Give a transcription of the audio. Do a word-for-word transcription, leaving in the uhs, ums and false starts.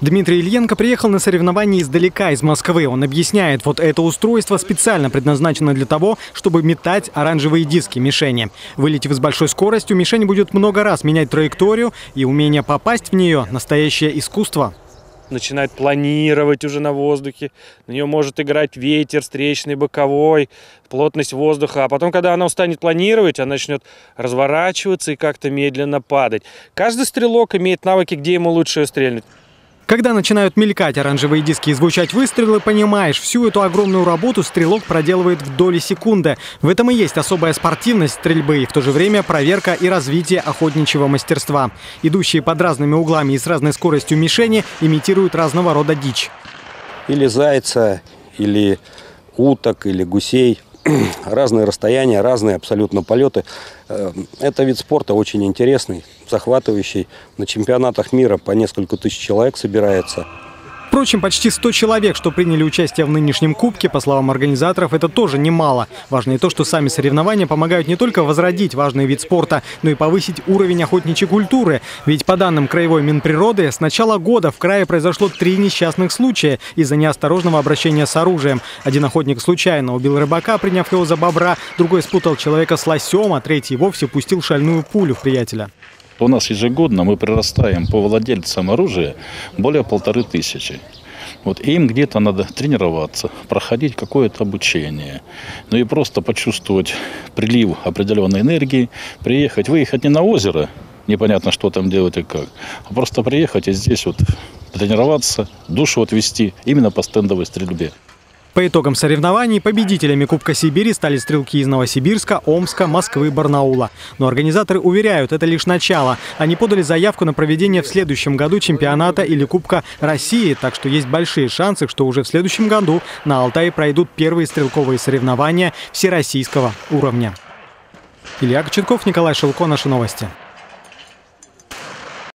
Дмитрий Ильенко приехал на соревнования издалека, из Москвы. Он объясняет, вот это устройство специально предназначено для того, чтобы метать оранжевые диски мишени. Вылетев с большой скоростью, мишень будет много раз менять траекторию, и умение попасть в нее – настоящее искусство. Начинает планировать уже на воздухе, на нее может играть ветер, встречный, боковой, плотность воздуха. А потом, когда она устанет планировать, она начнет разворачиваться и как-то медленно падать. Каждый стрелок имеет навыки, где ему лучше стрельнуть. Когда начинают мелькать оранжевые диски и звучать выстрелы, понимаешь, всю эту огромную работу стрелок проделывает в доли секунды. В этом и есть особая спортивность стрельбы и в то же время проверка и развитие охотничьего мастерства. Идущие под разными углами и с разной скоростью мишени имитируют разного рода дичь. Или зайца, или уток, или гусей. Разные расстояния, разные абсолютно полеты. Это вид спорта очень интересный, захватывающий. На чемпионатах мира по несколько тысяч человек собирается. Впрочем, почти сто человек, что приняли участие в нынешнем кубке, по словам организаторов, это тоже немало. Важно и то, что сами соревнования помогают не только возродить важный вид спорта, но и повысить уровень охотничьей культуры. Ведь по данным Краевой Минприроды, с начала года в крае произошло три несчастных случая из-за неосторожного обращения с оружием. Один охотник случайно убил рыбака, приняв его за бобра, другой спутал человека с лосем, а третий вовсе пустил шальную пулю в приятеля. У нас ежегодно мы прирастаем по владельцам оружия более полторы тысячи. Вот им где-то надо тренироваться, проходить какое-то обучение. Ну и просто почувствовать прилив определенной энергии, приехать, выехать не на озеро, непонятно, что там делать и как, а просто приехать и здесь вот потренироваться, душу отвести именно по стендовой стрельбе. По итогам соревнований победителями Кубка Сибири стали стрелки из Новосибирска, Омска, Москвы, Барнаула. Но организаторы уверяют, это лишь начало. Они подали заявку на проведение в следующем году чемпионата или Кубка России, так что есть большие шансы, что уже в следующем году на Алтае пройдут первые стрелковые соревнования всероссийского уровня. Илья Кочетков, Николай Шелко, наши новости.